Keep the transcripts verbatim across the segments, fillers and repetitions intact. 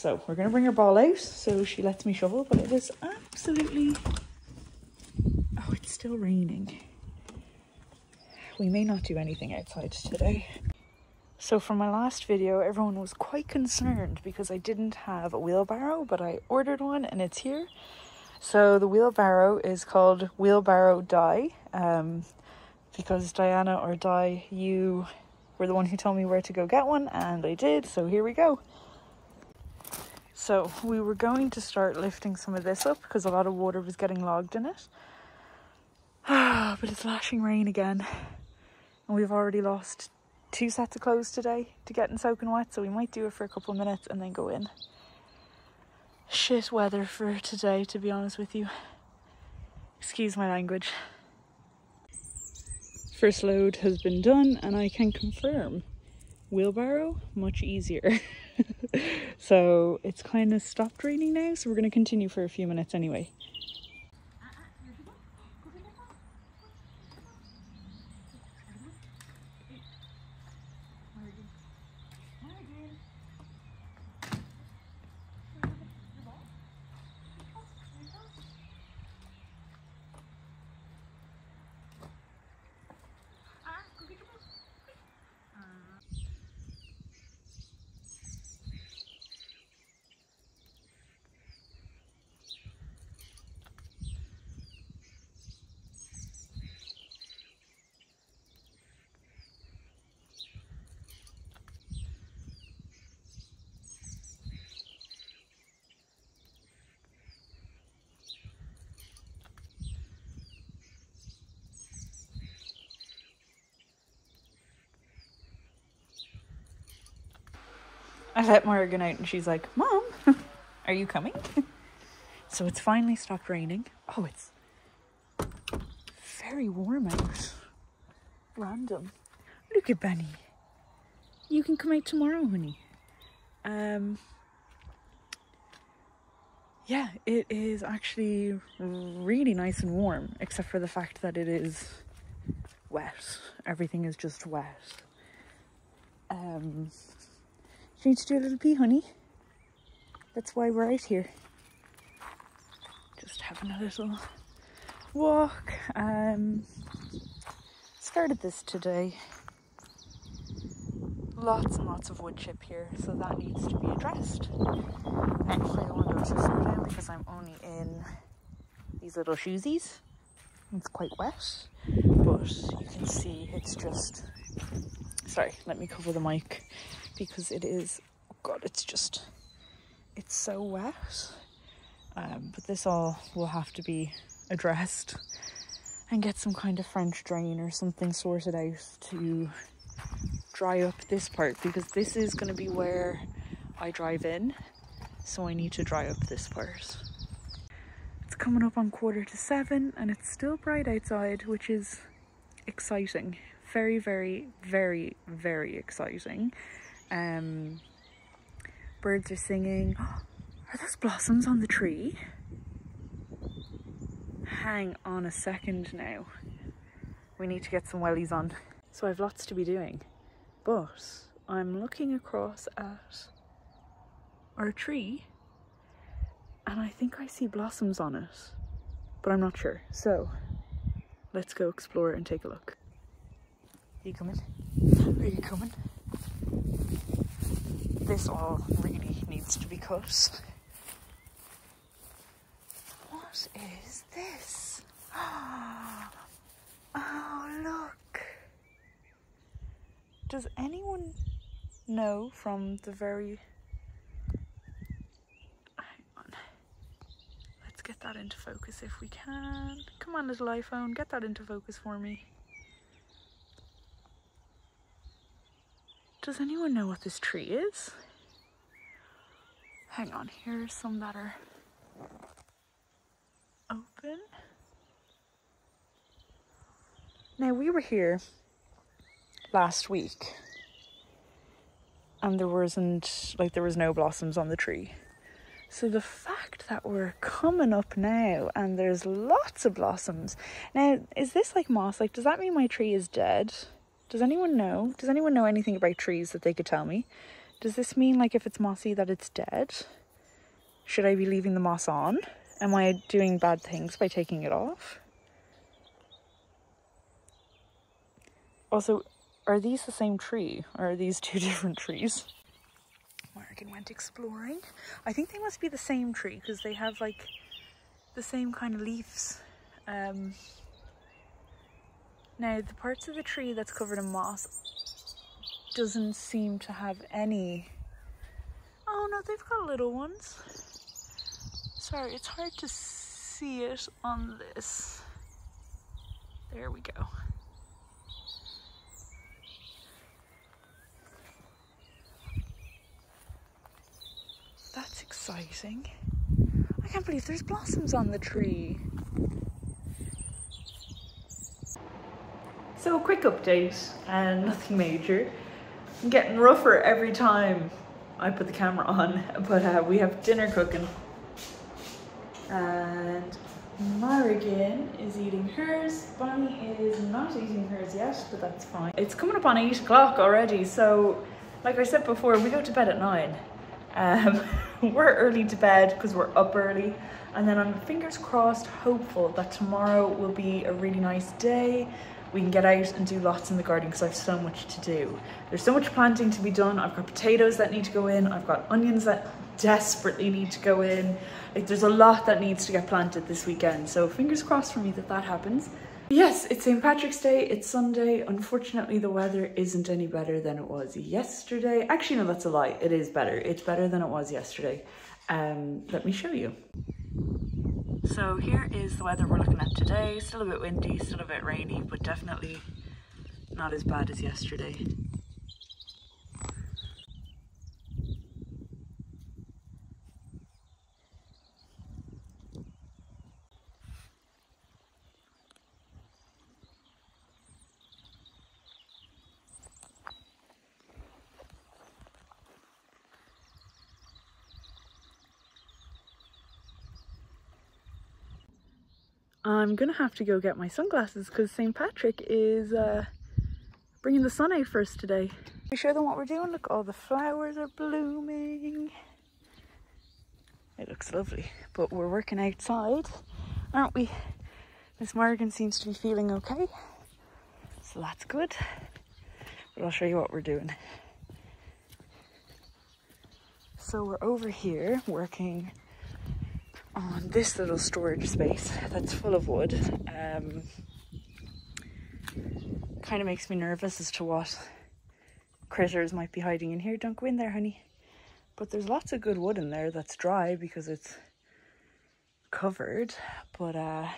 So we're going to bring her ball out so she lets me shovel, but it is absolutely... Oh, it's still raining. We may not do anything outside today. So from my last video, everyone was quite concerned because I didn't have a wheelbarrow, but I ordered one and it's here. So the wheelbarrow is called Wheelbarrow Di, um, because Diana or Di, you were the one who told me where to go get one, and I did, so here we go. So we were going to start lifting some of this up because a lot of water was getting logged in it. Ah, but it's lashing rain again. And we've already lost two sets of clothes today to getting soaking wet, so we might do it for a couple of minutes and then go in. Shit weather for today, to be honest with you. Excuse my language. First load has been done and I can confirm, wheelbarrow, much easier. So it's kind of stopped raining now, so we're going to continue for a few minutes anyway. I let Morgan out and she's like, Mom, are you coming? So it's finally stopped raining. Oh, it's very warm out. Random. Look at Benny. You can come out tomorrow, honey. Um, yeah, it is actually really nice and warm, except for the fact that it is wet. Everything is just wet. Um... She needs to do a little pee, honey. That's why we're out here. Just having a little walk. Um, started this today. Lots and lots of wood chip here, so that needs to be addressed. Actually, I want to go to sit down because I'm only in these little shoesies. It's quite wet, but you can see it's just... Sorry, let me cover the mic. Because it is, oh God, it's just, it's so wet. Um, but this all will have to be addressed and get some kind of French drain or something sorted out to dry up this part, because this is going to be where I drive in. So I need to dry up this part. It's coming up on quarter to seven and it's still bright outside, which is exciting. Very, very, very, very exciting. Um, birds are singing. Are those blossoms on the tree? Hang on a second now. We need to get some wellies on. So I've lots to be doing, but I'm looking across at our tree and I think I see blossoms on it, but I'm not sure. So let's go explore and take a look. Are you coming? Are you coming? This all really needs to be cut. What is this? Oh, oh, look. Does anyone know from the very... Hang on. Let's get that into focus if we can. Come on, little iPhone, get that into focus for me. Does anyone know what this tree is? Hang on, here's some that are open. Now, we were here last week and there wasn't, like, there was no blossoms on the tree. So the fact that we're coming up now and there's lots of blossoms. Now, is this like moss? Like, does that mean my tree is dead? Does anyone know? Does anyone know anything about trees that they could tell me? Does this mean, like, if it's mossy that it's dead? Should I be leaving the moss on? Am I doing bad things by taking it off? Also, are these the same tree, or are these two different trees? Morgan went exploring. I think they must be the same tree because they have, like, the same kind of leaves. Um, now, the parts of the tree that's covered in moss doesn't seem to have any. Oh no, they've got little ones. Sorry, it's hard to see it on this. There we go. That's exciting. I can't believe there's blossoms on the tree. So, a quick update and nothing major. I'm getting rougher every time I put the camera on, but uh, we have dinner cooking. And Morrigan is eating hers. Bonnie is not eating hers yet, but that's fine. It's coming up on eight o'clock already, so like I said before, we go to bed at nine. Um, we're early to bed because we're up early, and then I'm fingers crossed hopeful that tomorrow will be a really nice day. We can get out and do lots in the garden because I have so much to do. There's so much planting to be done. I've got potatoes that need to go in. I've got onions that desperately need to go in. Like, there's a lot that needs to get planted this weekend. So fingers crossed for me that that happens. Yes, it's Saint Patrick's Day. It's Sunday. Unfortunately, the weather isn't any better than it was yesterday. Actually, no, that's a lie. It is better. It's better than it was yesterday. Um, let me show you. So here is the weather we're looking at today. Still a bit windy, still a bit rainy, but definitely not as bad as yesterday. I'm gonna have to go get my sunglasses because Saint Patrick is uh, bringing the sun out for us today. Are you sure than what we're doing? Look, all the flowers are blooming. It looks lovely, but we're working outside, aren't we? Miss Morgan seems to be feeling okay, so that's good. But I'll show you what we're doing. So we're over here working on this little storage space that's full of wood. Um, kind of makes me nervous as to what critters might be hiding in here. Don't go in there, honey. But there's lots of good wood in there that's dry because it's covered. But uh,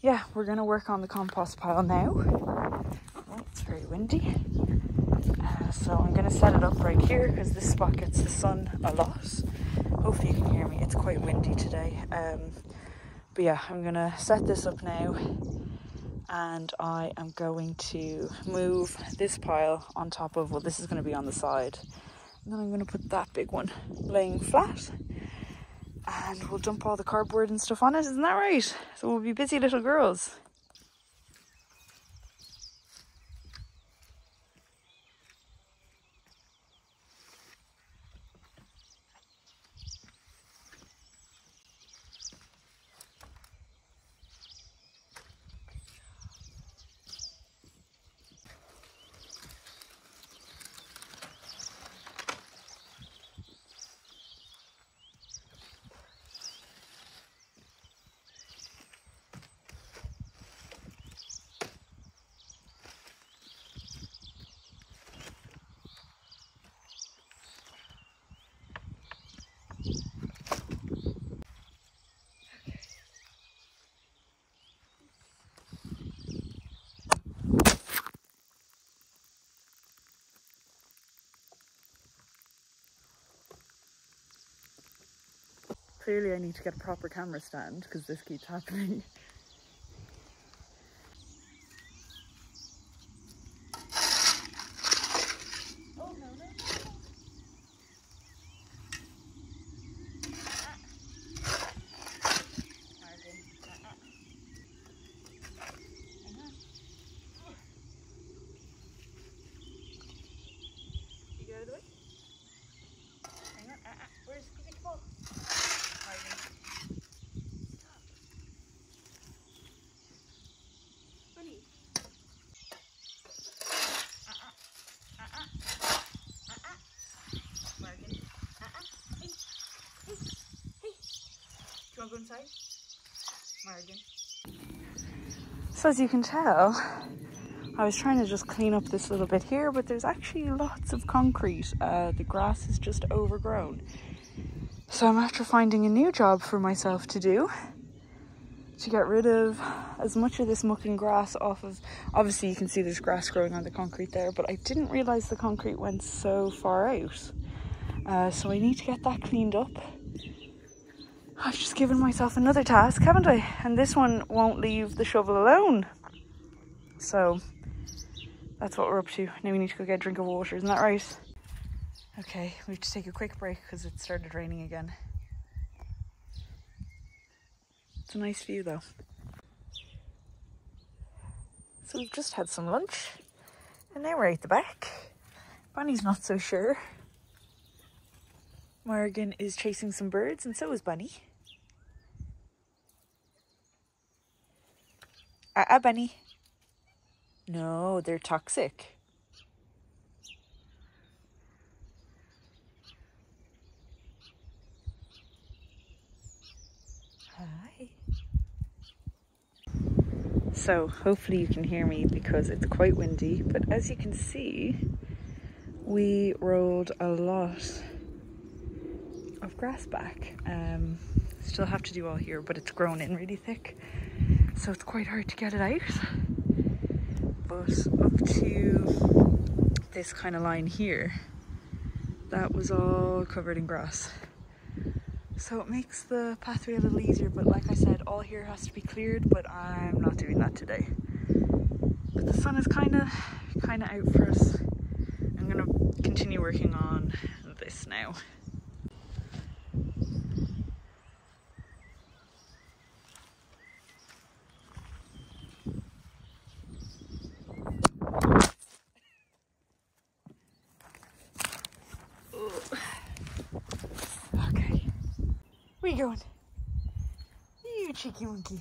yeah, we're gonna work on the compost pile now. Oh, it's very windy. Uh, so I'm gonna set it up right here because this spot gets the sun a lot. Hopefully you can hear me, it's quite windy today. Um, but yeah, I'm gonna set this up now and I am going to move this pile on top of, well, this is gonna be on the side. And then I'm gonna put that big one laying flat and we'll dump all the cardboard and stuff on it, isn't that right? So we'll be busy little girls. Clearly I need to get a proper camera stand because this keeps happening. Morgan's house. Morgan. So as you can tell, I was trying to just clean up this little bit here, but there's actually lots of concrete. Uh, the grass is just overgrown. So I'm after finding a new job for myself to do, to get rid of as much of this muck and grass off of. Obviously you can see there's grass growing on the concrete there, but I didn't realize the concrete went so far out. Uh, so I need to get that cleaned up. I've just given myself another task, haven't I? And this one won't leave the shovel alone. So that's what we're up to. Now we need to go get a drink of water, isn't that right? Okay, we have to take a quick break because it started raining again. It's a nice view though. So we've just had some lunch and now we're out the back. Bonnie's not so sure. Morgan is chasing some birds and so is Benny. Uh-uh, Benny. No, they're toxic. Hi. So hopefully you can hear me because it's quite windy, but as you can see, we rolled a lot of grass back. Um, still have to do all here, but it's grown in really thick, so it's quite hard to get it out. Up to this kind of line here, that was all covered in grass, so it makes the pathway a little easier. But like I said, all here has to be cleared, but I'm not doing that today. But the sun is kind of kind of out for us. I'm gonna continue working on this now. Where are you going? You cheeky monkey.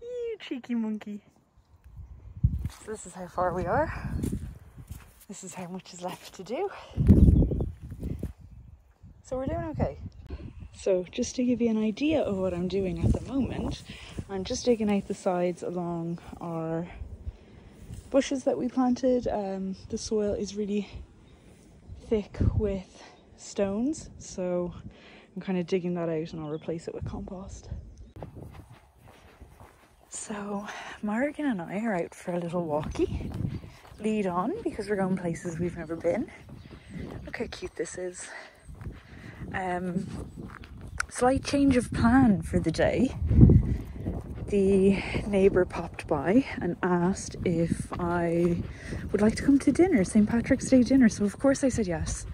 You cheeky monkey. So this is how far we are. This is how much is left to do. So we're doing okay. So just to give you an idea of what I'm doing at the moment, I'm just digging out the sides along our bushes that we planted. Um, the soil is really thick with stones, so I'm kind of digging that out and I'll replace it with compost. So Morgan and I are out for a little walkie, lead on, because we're going places we've never been. Look how cute this is. Um, slight change of plan for the day. The neighbour popped by and asked if I would like to come to dinner, Saint Patrick's Day dinner. So of course I said yes,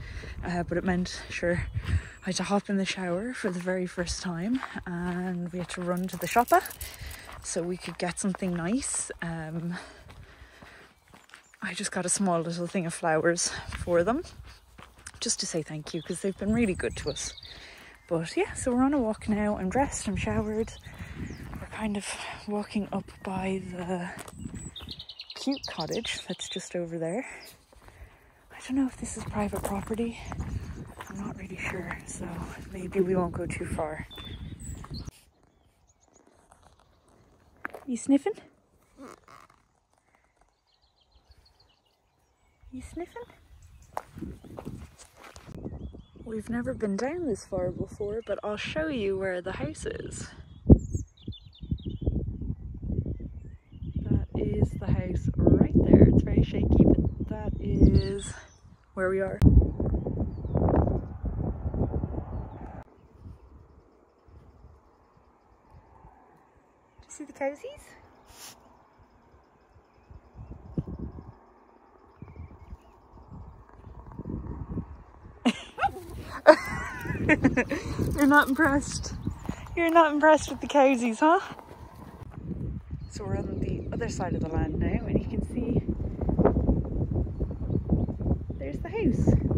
uh, but it meant, sure, I had to hop in the shower for the very first time and we had to run to the shopper so we could get something nice. Um, I just got a small little thing of flowers for them just to say thank you because they've been really good to us. But yeah, so we're on a walk now. I'm dressed, I'm showered. Kind of walking up by the cute cottage that's just over there. I don't know if this is private property. I'm not really sure, so maybe we won't go too far. You sniffing? You sniffing? We've never been down this far before, but I'll show you where the house is. The house right there. It's very shaky, but that is where we are. Do you see the cozies? You're not impressed. You're not impressed with the cozies, huh? So we're on the other side of the land now and you can see there's the house.